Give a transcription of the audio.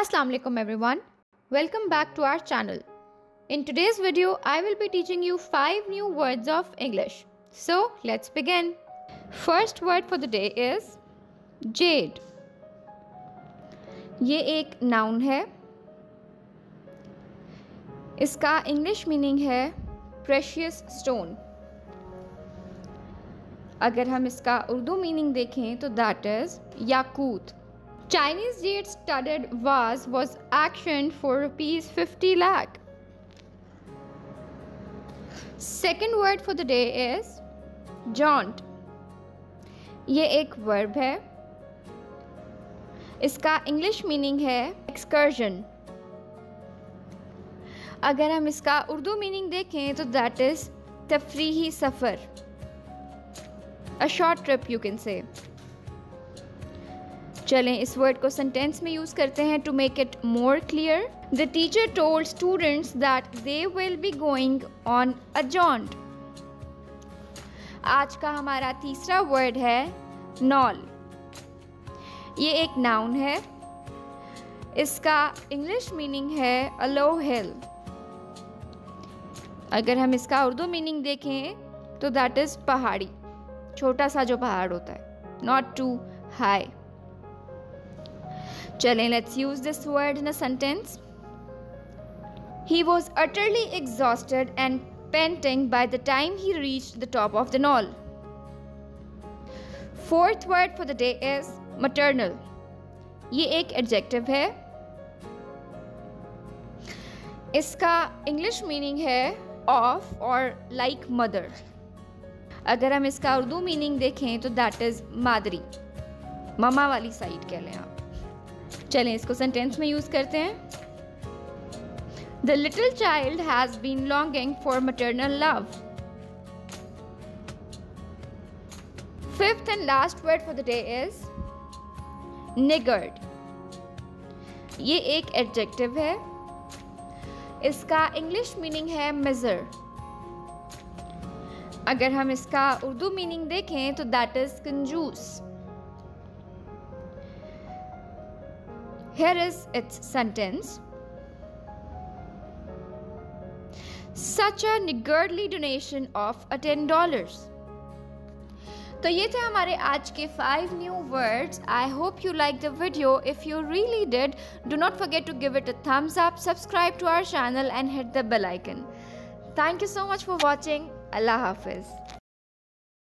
Assalamu alaikum everyone. Welcome back to our channel. In today's video, I will be teaching you 5 new words of English. So, let's begin. First word for the day is jade. ये एक noun है. इसका English meaning है precious stone. अगर हम इसका Urdu meaning देखें तो that is Yakut. Chinese jade studded vase was auctioned for ₹50 lakh. Second word for the day is jaunt. ये एक verb है. इसका English meaning है excursion. अगर हम इसका उर्दू मीनिंग देखें तो that is तफरीही suffer. A short trip you can say. चलें इस वर्ड को सेंटेंस में यूज़ करते हैं to make it more clear. The teacher told students that they will be going on a jaunt. आज का हमारा तीसरा वर्ड है नॉल. ये एक नाउन है. इसका इंग्लिश मीनिंग है अ लो हिल. अगर हम इसका उर्दू मीनिंग देखें तो दैट इज़ पहाड़ी. छोटा सा जो पहाड़ होता है, नॉट टू हाई. चलें let's use this word in a sentence. He was utterly exhausted and panting by the time he reached the top of the knoll. Fourth word for the day is maternal. ये एक adjective है. इसका English meaning है of और like mother. अगर हम इसका Urdu meaning देखें तो दैट इज़ मादरी, मामा वाली साइड कह लें आप. चलें इसको सेंटेंस में यूज़ करते हैं. The little child has been longing for maternal love. Fifth and last word for the day is niggard. ये एक एडजेक्टिव है. इसका इंग्लिश मीनिंग है मिज़र. अगर हम इसका उर्दू मीनिंग देखें तो दैट इज कंजूस. Here is its sentence. Such a niggardly donation of a $10. तो ये थे हमारे आज के 5 new words. I hope you like the video. If you really did, do not forget to give it a thumbs up, subscribe to our channel and hit the bell icon. Thank you so much for watching. Allah Hafiz.